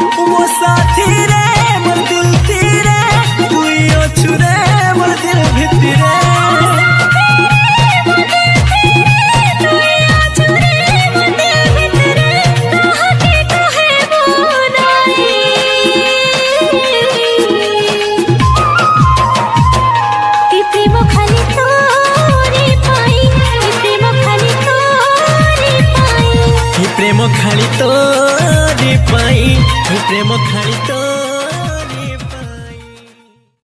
वो साथी रे मोर दिल तीरे तुई अछु रे मोर दिल भीतरे। प्रेम खाली तो रे पाई प्रेम खाली तो।